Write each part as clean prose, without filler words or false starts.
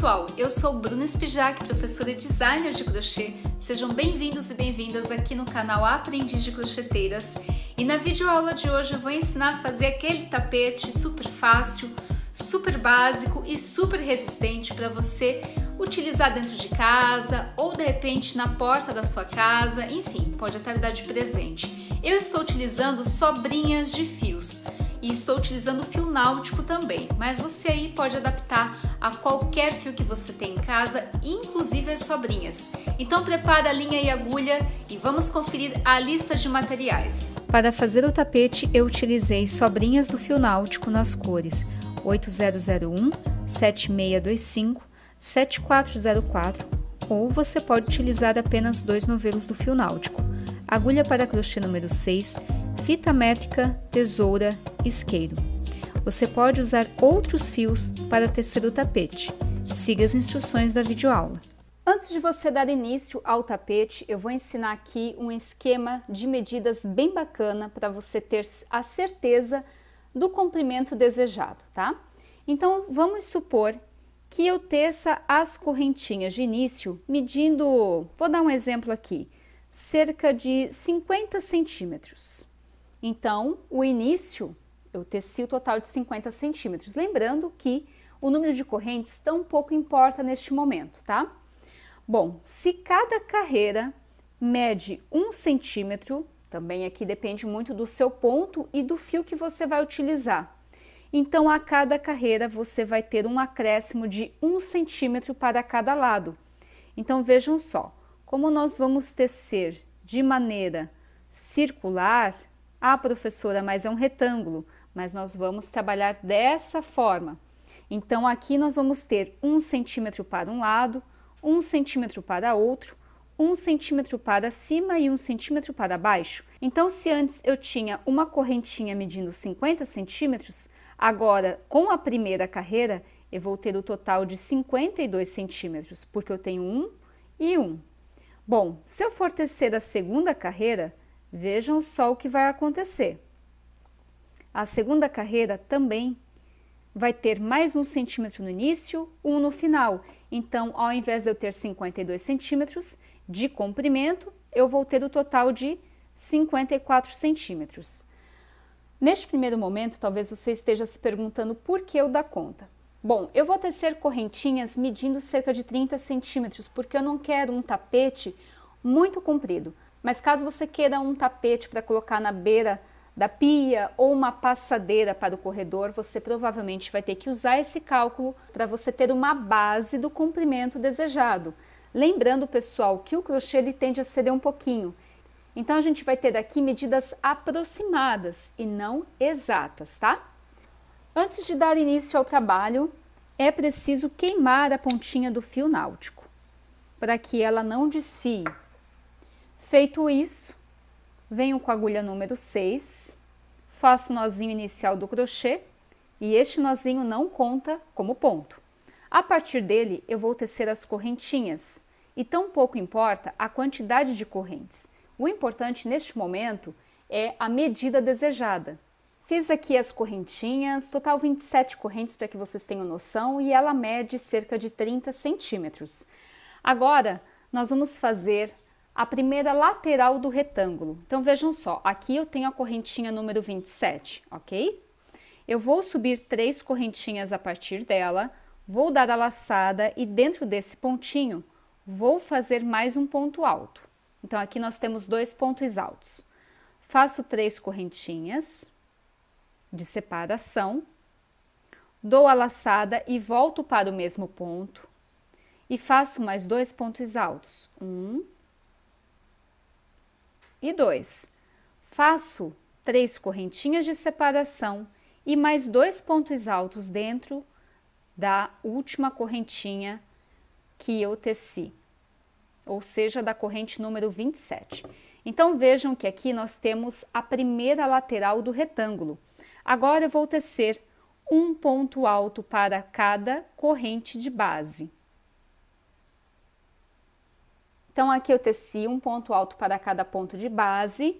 pessoal, eu sou Bruna Szpisjak, professora e designer de crochê. Sejam bem-vindos e bem-vindas aqui no canal Aprendiz de Crocheteiras. E na videoaula de hoje eu vou ensinar a fazer aquele tapete super fácil, super básico e super resistente para você utilizar dentro de casa ou de repente na porta da sua casa, enfim, pode até dar de presente. Eu estou utilizando sobrinhas de fios. E estou utilizando fio náutico também, mas você aí pode adaptar a qualquer fio que você tem em casa, inclusive as sobrinhas. Então prepara a linha e a agulha e vamos conferir a lista de materiais. Para fazer o tapete eu utilizei sobrinhas do fio náutico nas cores 8001, 7625, 7404 ou você pode utilizar apenas dois novelos do fio náutico. Agulha para crochê número 6, fita métrica, tesoura, isqueiro. Você pode usar outros fios para tecer o tapete. Siga as instruções da videoaula. Antes de você dar início ao tapete, eu vou ensinar aqui um esquema de medidas bem bacana para você ter a certeza do comprimento desejado, tá? Então, vamos supor que eu teça as correntinhas de início medindo, vou dar um exemplo aqui, cerca de 50 centímetros. Então, o início, eu teci o total de 50 centímetros. Lembrando que o número de correntes tão pouco importa neste momento, tá? Bom, se cada carreira mede 1 centímetro, também aqui depende muito do seu ponto e do fio que você vai utilizar. Então, a cada carreira você vai ter um acréscimo de 1 centímetro para cada lado. Então, vejam só, como nós vamos tecer de maneira circular... Ah, professora, mas é um retângulo, mas nós vamos trabalhar dessa forma. Então, aqui nós vamos ter 1 centímetro para um lado, 1 centímetro para outro, 1 centímetro para cima e 1 centímetro para baixo. Então, se antes eu tinha uma correntinha medindo 50 centímetros, agora, com a primeira carreira, eu vou ter o total de 52 centímetros, porque eu tenho 1 e 1. Bom, se eu for tecer a segunda carreira, vejam só o que vai acontecer. A segunda carreira também vai ter mais 1 centímetro no início, 1 no final. Então, ao invés de eu ter 52 centímetros de comprimento, eu vou ter o total de 54 centímetros. Neste primeiro momento, talvez você esteja se perguntando por que eu dou conta. Bom, eu vou tecer correntinhas medindo cerca de 30 centímetros, porque eu não quero um tapete muito comprido. Mas caso você queira um tapete para colocar na beira da pia ou uma passadeira para o corredor, você provavelmente vai ter que usar esse cálculo para você ter uma base do comprimento desejado. Lembrando, pessoal, que o crochê ele tende a ceder um pouquinho. Então, a gente vai ter aqui medidas aproximadas e não exatas, tá? Antes de dar início ao trabalho, é preciso queimar a pontinha do fio náutico, para que ela não desfie. Feito isso, venho com a agulha número 6, faço o nozinho inicial do crochê e este nozinho não conta como ponto. A partir dele, eu vou tecer as correntinhas e tão pouco importa a quantidade de correntes. O importante neste momento é a medida desejada. Fiz aqui as correntinhas, total 27 correntes para que vocês tenham noção e ela mede cerca de 30 centímetros. Agora, nós vamos fazer... a primeira lateral do retângulo. Então, vejam só, aqui eu tenho a correntinha número 27, ok? Eu vou subir 3 correntinhas a partir dela, vou dar a laçada e dentro desse pontinho, vou fazer mais um ponto alto. Então, aqui nós temos 2 pontos altos. Faço 3 correntinhas de separação, dou a laçada e volto para o mesmo ponto e faço mais 2 pontos altos. 1 e 2. Faço 3 correntinhas de separação e mais 2 pontos altos dentro da última correntinha que eu teci, ou seja, da corrente número 27. Então, vejam que aqui nós temos a primeira lateral do retângulo. Agora, eu vou tecer um ponto alto para cada corrente de base. Então, aqui eu teci um ponto alto para cada ponto de base,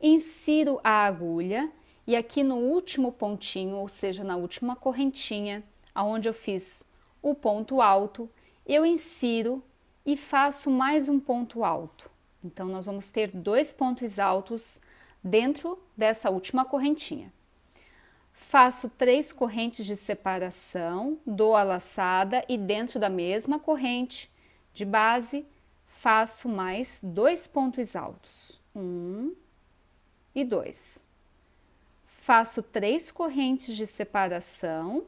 insiro a agulha e aqui no último pontinho, ou seja, na última correntinha, onde eu fiz o ponto alto, eu insiro e faço mais um ponto alto. Então, nós vamos ter dois pontos altos dentro dessa última correntinha. Faço 3 correntes de separação, dou a laçada e dentro da mesma corrente de base, faço mais 2 pontos altos. 1 e 2. Faço 3 correntes de separação,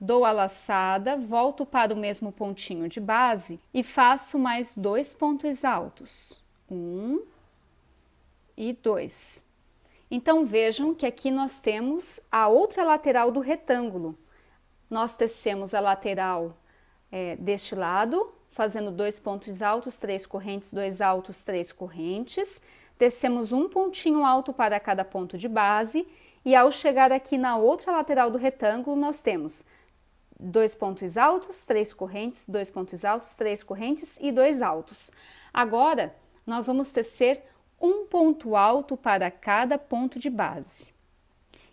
dou a laçada, volto para o mesmo pontinho de base e faço mais 2 pontos altos. 1 e 2. Então, vejam que aqui nós temos a outra lateral do retângulo. Nós tecemos a lateral deste lado, fazendo 2 pontos altos, 3 correntes, 2 altos, 3 correntes. Tecemos um pontinho alto para cada ponto de base e ao chegar aqui na outra lateral do retângulo, nós temos 2 pontos altos, 3 correntes, 2 pontos altos, 3 correntes e 2 altos. Agora, nós vamos tecer um ponto alto para cada ponto de base.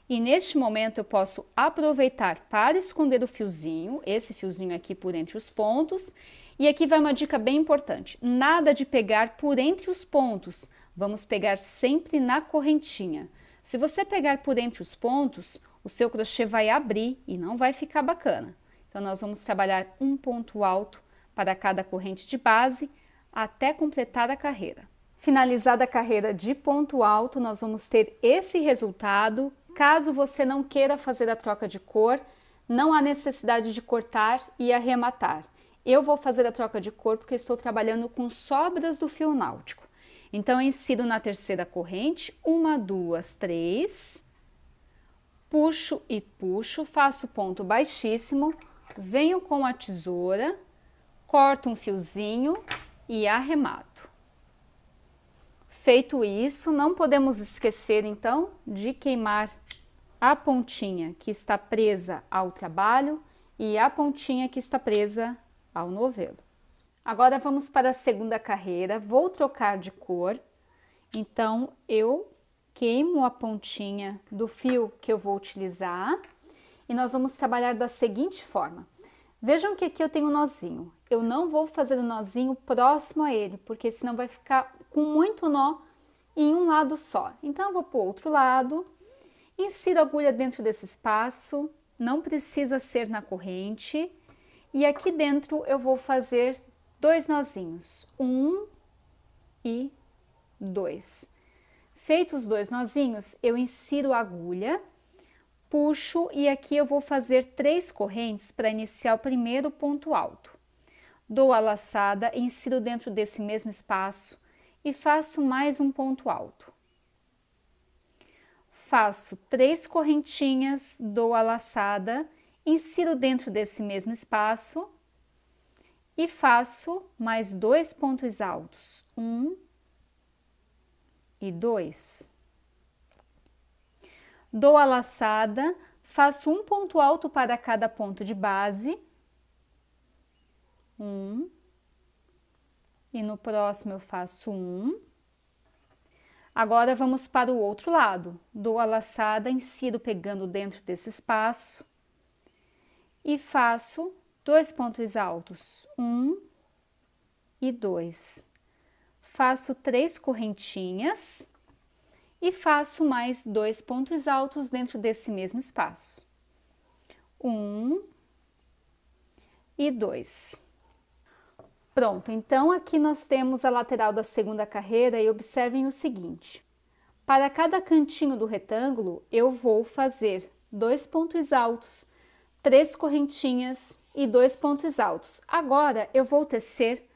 E neste momento eu posso aproveitar para esconder o fiozinho, esse fiozinho aqui por entre os pontos. E aqui vai uma dica bem importante, nada de pegar por entre os pontos, vamos pegar sempre na correntinha. Se você pegar por entre os pontos, o seu crochê vai abrir e não vai ficar bacana. Então, nós vamos trabalhar um ponto alto para cada corrente de base até completar a carreira. Finalizada a carreira de ponto alto, nós vamos ter esse resultado. Caso você não queira fazer a troca de cor, não há necessidade de cortar e arrematar. Eu vou fazer a troca de cor porque estou trabalhando com sobras do fio náutico. Então, eu insiro na terceira corrente, 1, 2, 3, puxo e puxo, faço ponto baixíssimo, venho com a tesoura, corto um fiozinho e arremato. Feito isso, não podemos esquecer, então, de queimar a pontinha que está presa ao trabalho e a pontinha que está presa ao novelo. Agora vamos para a segunda carreira, vou trocar de cor, então eu queimo a pontinha do fio que eu vou utilizar e nós vamos trabalhar da seguinte forma. Vejam que aqui eu tenho um nozinho, eu não vou fazer o nozinho próximo a ele, porque senão vai ficar com muito nó em um lado só. Então eu vou para o outro lado, insiro a agulha dentro desse espaço, não precisa ser na corrente. E aqui dentro eu vou fazer 2 nozinhos, 1 e 2. Feitos os 2 nozinhos, eu insiro a agulha, puxo e aqui eu vou fazer 3 correntes para iniciar o primeiro ponto alto. Dou a laçada, insiro dentro desse mesmo espaço e faço mais um ponto alto. Faço 3 correntinhas, dou a laçada, insiro dentro desse mesmo espaço e faço mais 2 pontos altos, 1 e 2. Dou a laçada, faço um ponto alto para cada ponto de base, 1, e no próximo eu faço 1. Agora vamos para o outro lado, dou a laçada, insiro pegando dentro desse espaço e faço 2 pontos altos, 1 e 2. Faço 3 correntinhas e faço mais 2 pontos altos dentro desse mesmo espaço, 1 e 2. Pronto, então aqui nós temos a lateral da segunda carreira e observem o seguinte. Para cada cantinho do retângulo, eu vou fazer 2 pontos altos, 3 correntinhas e 2 pontos altos. Agora, eu vou tecer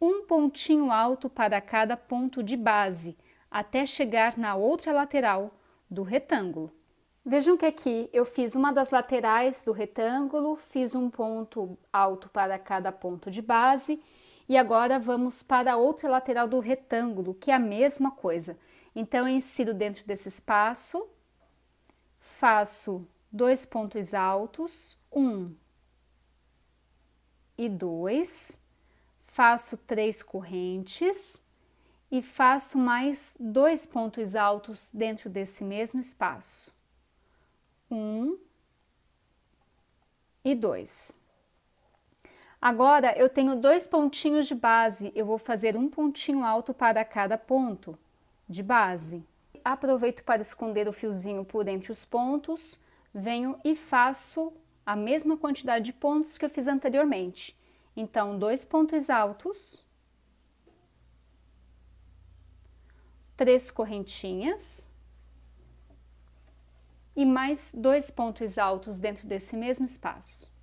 um pontinho alto para cada ponto de base, até chegar na outra lateral do retângulo. Vejam que aqui eu fiz uma das laterais do retângulo, fiz um ponto alto para cada ponto de base, e agora vamos para a outra lateral do retângulo, que é a mesma coisa. Então, eu insiro dentro desse espaço, faço 2 pontos altos, 1 e 2, faço 3 correntes e faço mais 2 pontos altos dentro desse mesmo espaço, 1 e 2. Agora, eu tenho dois pontinhos de base, eu vou fazer um pontinho alto para cada ponto de base. Aproveito para esconder o fiozinho por entre os pontos, venho e faço a mesma quantidade de pontos que eu fiz anteriormente. Então, dois pontos altos, três correntinhas e mais dois pontos altos dentro desse mesmo espaço.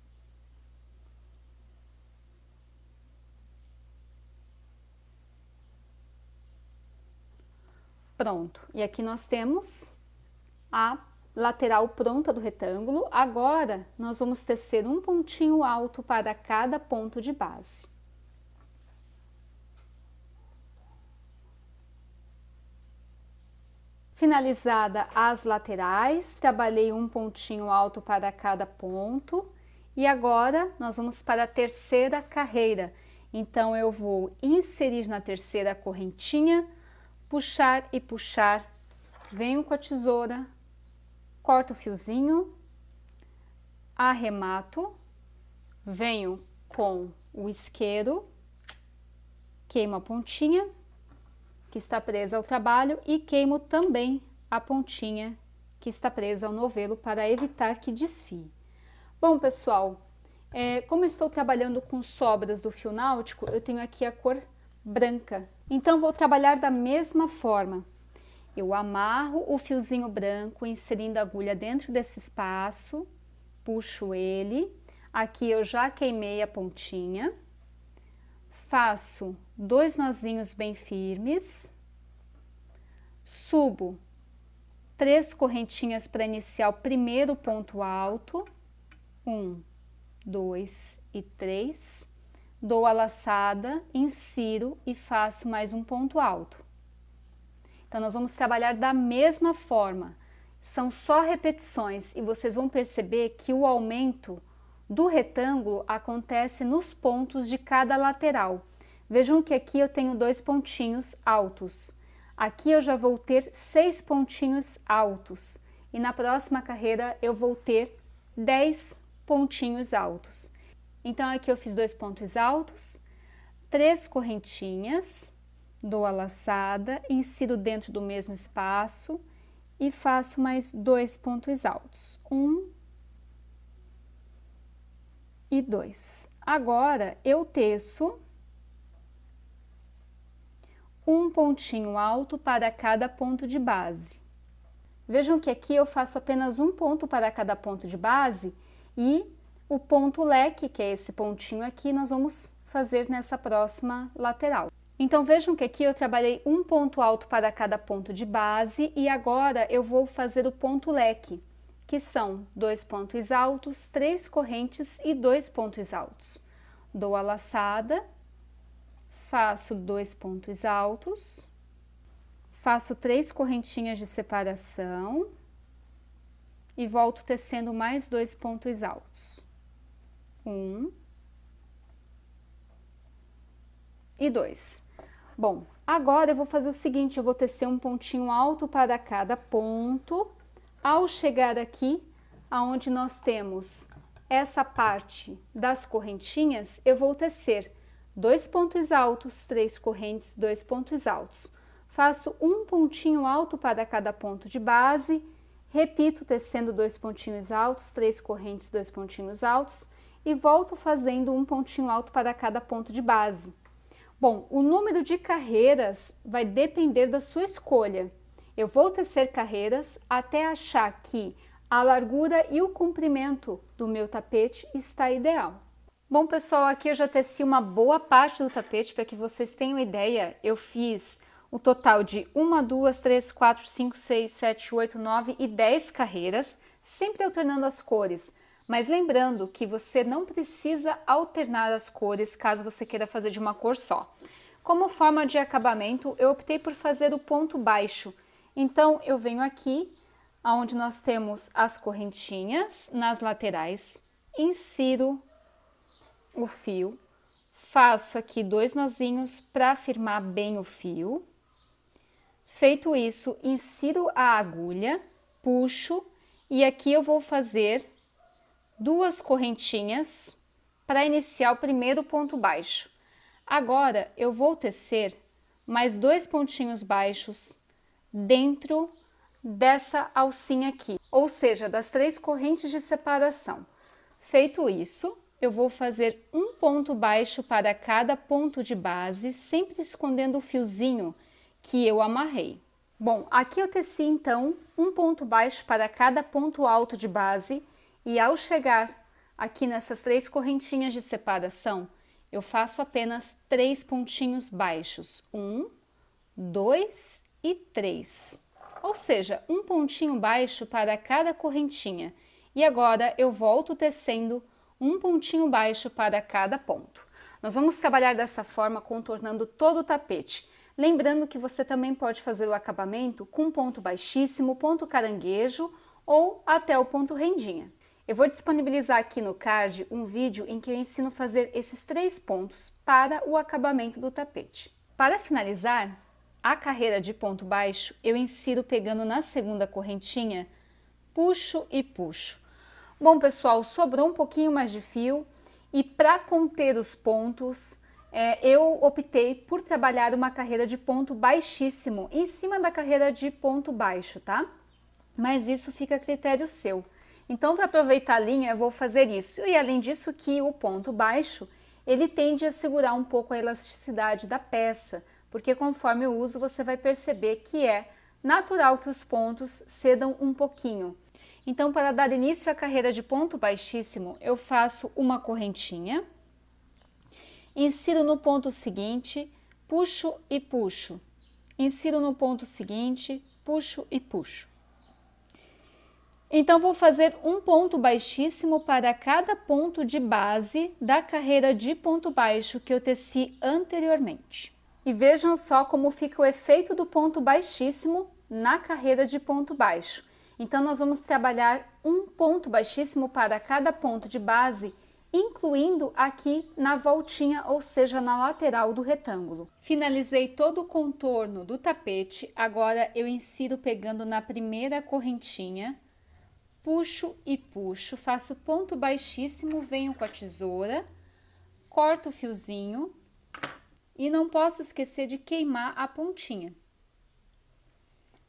Pronto, e aqui nós temos a lateral pronta do retângulo. Agora, nós vamos tecer um pontinho alto para cada ponto de base. Finalizada as laterais, trabalhei um pontinho alto para cada ponto. E agora, nós vamos para a terceira carreira. Então, eu vou inserir na terceira correntinha, puxar e puxar, venho com a tesoura, corto o fiozinho, arremato, venho com o isqueiro, queimo a pontinha que está presa ao trabalho e queimo também a pontinha que está presa ao novelo para evitar que desfie. Bom, pessoal, como eu estou trabalhando com sobras do fio náutico, eu tenho aqui a cor branca. Então, vou trabalhar da mesma forma. Eu amarro o fiozinho branco, inserindo a agulha dentro desse espaço, puxo ele. Aqui eu já queimei a pontinha. Faço dois nozinhos bem firmes. Subo três correntinhas para iniciar o primeiro ponto alto. 1, 2 e 3. Dou a laçada, insiro e faço mais um ponto alto. Então, nós vamos trabalhar da mesma forma. São só repetições e vocês vão perceber que o aumento do retângulo acontece nos pontos de cada lateral. Vejam que aqui eu tenho dois pontinhos altos. Aqui eu já vou ter 6 pontinhos altos. E na próxima carreira eu vou ter 10 pontinhos altos. Então, aqui eu fiz dois pontos altos, três correntinhas, dou a laçada, insiro dentro do mesmo espaço e faço mais dois pontos altos. 1 e 2. Agora, eu teço um pontinho alto para cada ponto de base. Vejam que aqui eu faço apenas um ponto para cada ponto de base e o ponto leque, que é esse pontinho aqui, nós vamos fazer nessa próxima lateral. Então, vejam que aqui eu trabalhei um ponto alto para cada ponto de base e agora eu vou fazer o ponto leque, que são dois pontos altos, três correntes e dois pontos altos. Dou a laçada, faço dois pontos altos, faço três correntinhas de separação e volto tecendo mais dois pontos altos. 1 e 2. Bom, agora eu vou fazer o seguinte, eu vou tecer um pontinho alto para cada ponto. Ao chegar aqui, aonde nós temos essa parte das correntinhas, eu vou tecer dois pontos altos, três correntes, dois pontos altos. Faço um pontinho alto para cada ponto de base, repito tecendo dois pontinhos altos, três correntes, dois pontinhos altos e volto fazendo um pontinho alto para cada ponto de base. Bom, o número de carreiras vai depender da sua escolha. Eu vou tecer carreiras até achar que a largura e o comprimento do meu tapete está ideal. Bom, pessoal, aqui eu já teci uma boa parte do tapete, para que vocês tenham ideia, eu fiz o total de 1, 2, 3, 4, 5, 6, 7, 8, 9 e 10 carreiras, sempre alternando as cores. Mas lembrando que você não precisa alternar as cores caso você queira fazer de uma cor só. Como forma de acabamento, eu optei por fazer o ponto baixo. Então, eu venho aqui, onde nós temos as correntinhas nas laterais, insiro o fio, faço aqui dois nozinhos para firmar bem o fio. Feito isso, insiro a agulha, puxo e aqui eu vou fazer duas correntinhas para iniciar o primeiro ponto baixo. Agora, eu vou tecer mais 2 pontinhos baixos dentro dessa alcinha aqui, ou seja, das 3 correntes de separação. Feito isso, eu vou fazer um ponto baixo para cada ponto de base, sempre escondendo o fiozinho que eu amarrei. Bom, aqui eu teci então um ponto baixo para cada ponto alto de base, e ao chegar aqui nessas 3 correntinhas de separação, eu faço apenas 3 pontinhos baixos, 1, 2 e 3, ou seja, um pontinho baixo para cada correntinha. E agora eu volto tecendo um pontinho baixo para cada ponto. Nós vamos trabalhar dessa forma, contornando todo o tapete. Lembrando que você também pode fazer o acabamento com ponto baixíssimo, ponto caranguejo ou até o ponto rendinha. Eu vou disponibilizar aqui no card um vídeo em que eu ensino a fazer esses 3 pontos para o acabamento do tapete. Para finalizar a carreira de ponto baixo, eu insiro pegando na segunda correntinha, puxo e puxo. Bom, pessoal, sobrou um pouquinho mais de fio e para conter os pontos, eu optei por trabalhar uma carreira de ponto baixíssimo em cima da carreira de ponto baixo, tá? Mas isso fica a critério seu. Então, para aproveitar a linha, eu vou fazer isso. E além disso, que o ponto baixo, ele tende a segurar um pouco a elasticidade da peça, porque conforme o uso, você vai perceber que é natural que os pontos cedam um pouquinho. Então, para dar início à carreira de ponto baixíssimo, eu faço uma correntinha, insiro no ponto seguinte, puxo e puxo. Insiro no ponto seguinte, puxo e puxo. Então, vou fazer um ponto baixíssimo para cada ponto de base da carreira de ponto baixo que eu teci anteriormente. E vejam só como fica o efeito do ponto baixíssimo na carreira de ponto baixo. Então, nós vamos trabalhar um ponto baixíssimo para cada ponto de base, incluindo aqui na voltinha, ou seja, na lateral do retângulo. Finalizei todo o contorno do tapete, agora eu insiro pegando na primeira correntinha, puxo e puxo, faço ponto baixíssimo, venho com a tesoura, corto o fiozinho e não posso esquecer de queimar a pontinha.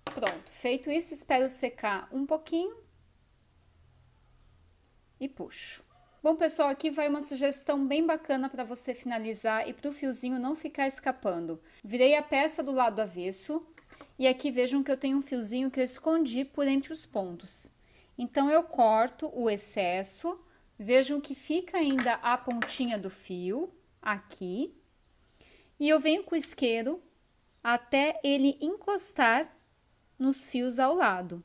Pronto, feito isso, espero secar um pouquinho e puxo. Bom, pessoal, aqui vai uma sugestão bem bacana para você finalizar e para o fiozinho não ficar escapando. Virei a peça do lado avesso e aqui vejam que eu tenho um fiozinho que eu escondi por entre os pontos. Então, eu corto o excesso, vejam que fica ainda a pontinha do fio, aqui, e eu venho com o isqueiro até ele encostar nos fios ao lado.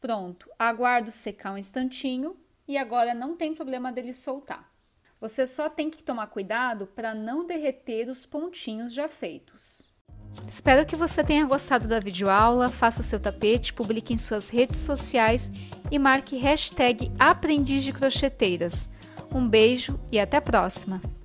Pronto, aguardo secar um instantinho e agora não tem problema dele soltar. Você só tem que tomar cuidado para não derreter os pontinhos já feitos. Espero que você tenha gostado da videoaula, faça seu tapete, publique em suas redes sociais e marque #AprendizDeCrocheteiras. Um beijo e até a próxima!